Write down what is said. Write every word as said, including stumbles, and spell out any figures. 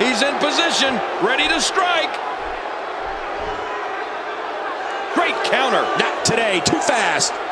He's in position, ready to strike. Great counter. Not today, too fast.